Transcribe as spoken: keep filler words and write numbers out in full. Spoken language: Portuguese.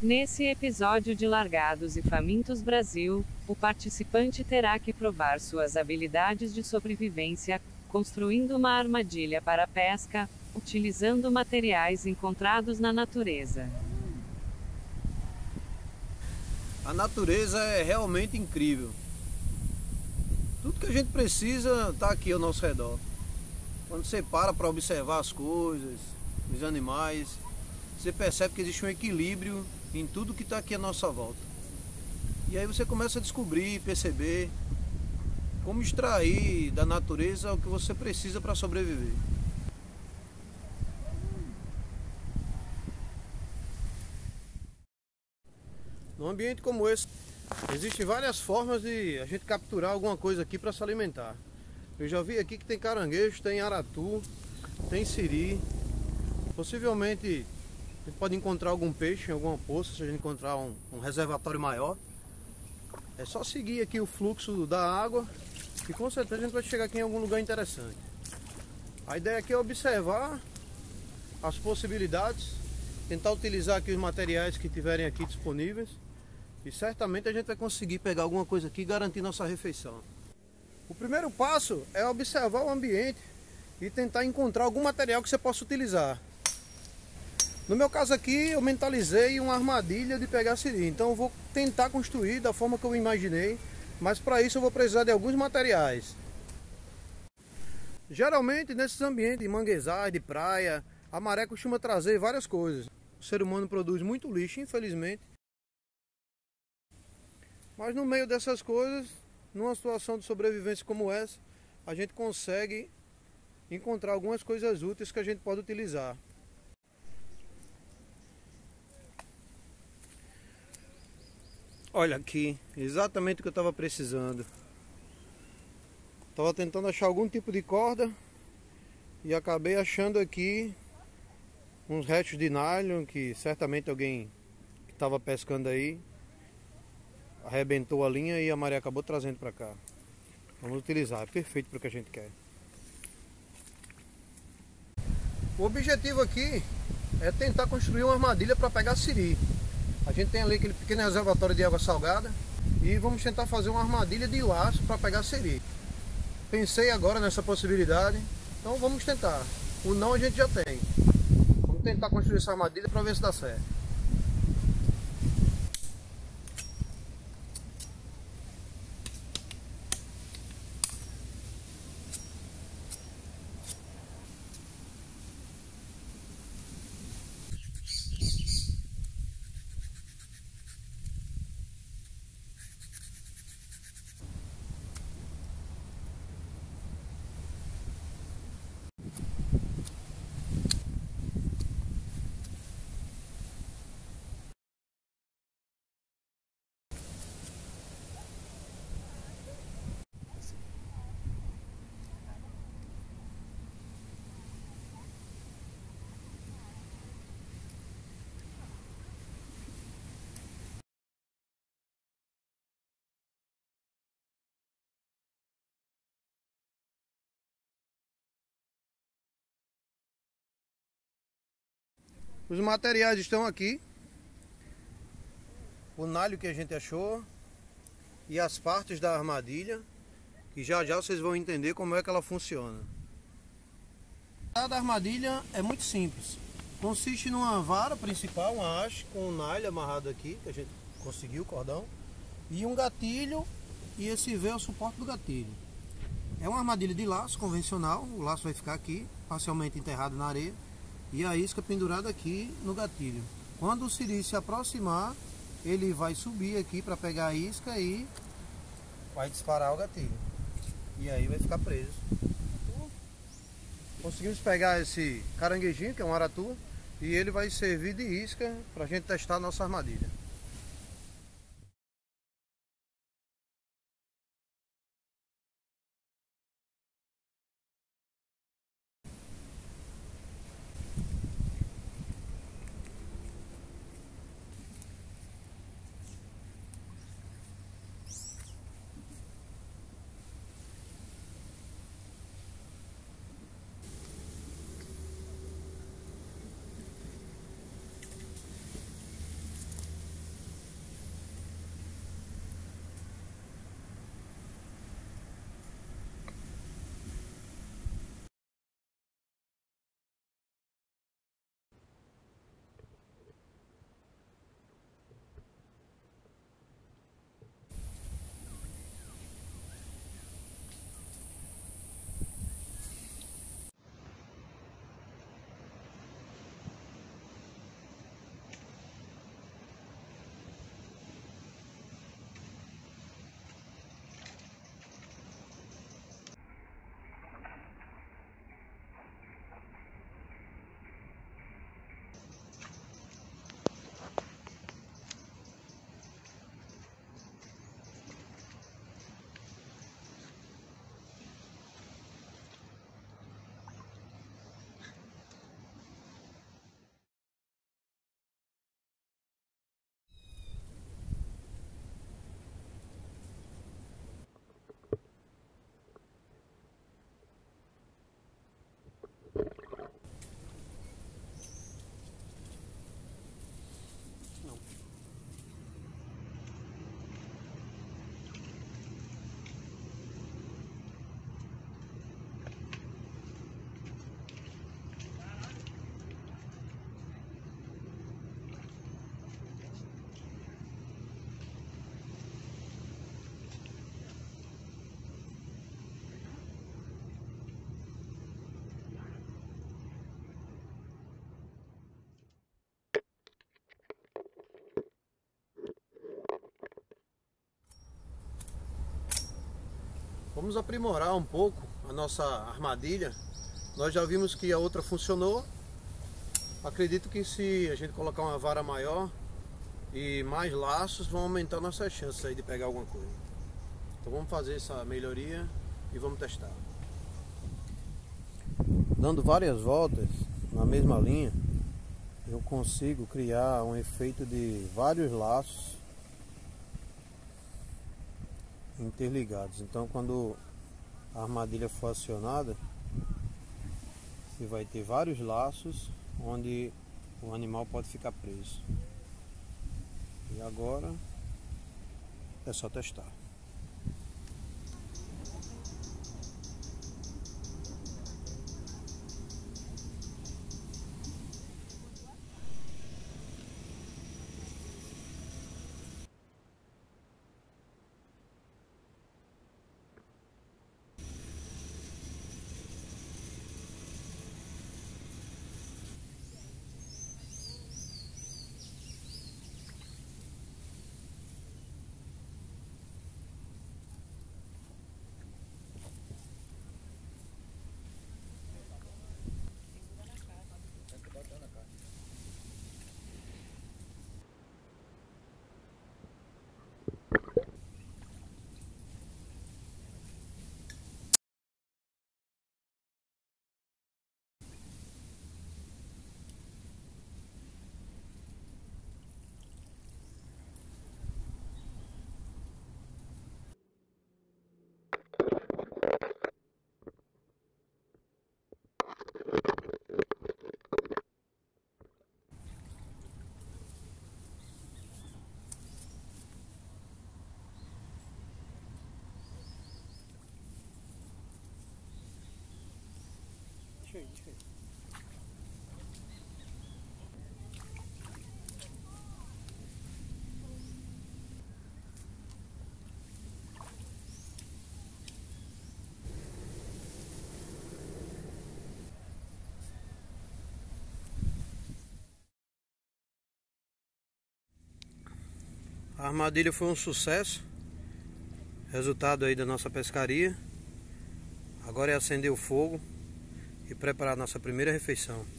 Nesse episódio de Largados e Famintos Brasil, o participante terá que provar suas habilidades de sobrevivência, construindo uma armadilha para a pesca, utilizando materiais encontrados na natureza. A natureza é realmente incrível. Tudo que a gente precisa está aqui ao nosso redor. Quando você para para observar as coisas, os animais, você percebe que existe um equilíbrio em tudo que está aqui à nossa volta. E aí você começa a descobrir, perceber como extrair da natureza o que você precisa para sobreviver. Num ambiente como esse, existem várias formas de a gente capturar alguma coisa aqui para se alimentar. Eu já vi aqui que tem caranguejo, tem aratu, tem siri. Possivelmente a gente pode encontrar algum peixe em alguma poça, se a gente encontrar um, um reservatório maior. É só seguir aqui o fluxo da água e com certeza a gente vai chegar aqui em algum lugar interessante. A ideia aqui é observar as possibilidades, tentar utilizar aqui os materiais que tiverem aqui disponíveis e certamente a gente vai conseguir pegar alguma coisa aqui e garantir nossa refeição. O primeiro passo é observar o ambiente e tentar encontrar algum material que você possa utilizar. No meu caso aqui, eu mentalizei uma armadilha de pegar siri, então eu vou tentar construir da forma que eu imaginei, mas para isso eu vou precisar de alguns materiais. Geralmente nesses ambientes de manguezais, de praia, a maré costuma trazer várias coisas. O ser humano produz muito lixo, infelizmente. Mas no meio dessas coisas, numa situação de sobrevivência como essa, a gente consegue encontrar algumas coisas úteis que a gente pode utilizar. Olha aqui, exatamente o que eu estava precisando. Estava tentando achar algum tipo de corda e acabei achando aqui uns restos de nylon que certamente alguém que estava pescando aí arrebentou a linha e a maré acabou trazendo para cá. Vamos utilizar, é perfeito para o que a gente quer. O objetivo aqui é tentar construir uma armadilha para pegar siri. A gente tem ali aquele pequeno reservatório de água salgada e vamos tentar fazer uma armadilha de laço para pegar siri. Pensei agora nessa possibilidade, então vamos tentar. O não a gente já tem. Vamos tentar construir essa armadilha para ver se dá certo. Os materiais estão aqui, o nalho que a gente achou e as partes da armadilha, que já já vocês vão entender como é que ela funciona. A da armadilha é muito simples, consiste numa vara principal, uma haste com um nalho amarrado aqui, que a gente conseguiu o cordão, e um gatilho, e esse V é o suporte do gatilho. É uma armadilha de laço convencional, o laço vai ficar aqui, parcialmente enterrado na areia, e a isca pendurada aqui no gatilho. Quando o siri se aproximar, ele vai subir aqui para pegar a isca e vai disparar o gatilho. E aí vai ficar preso. Conseguimos pegar esse caranguejinho, que é um aratu, e ele vai servir de isca para a gente testar a nossa armadilha. Vamos aprimorar um pouco a nossa armadilha. Nós já vimos que a outra funcionou. Acredito que se a gente colocar uma vara maior e mais laços, vão aumentar nossas chances aí de pegar alguma coisa. Então vamos fazer essa melhoria e vamos testar. Dando várias voltas na mesma linha, eu consigo criar um efeito de vários laços interligados. Então, quando a armadilha for acionada, você vai ter vários laços onde o animal pode ficar preso. E agora é só testar. A armadilha foi um sucesso, resultado aí da nossa pescaria. Agora é acender o fogo e preparar nossa primeira refeição.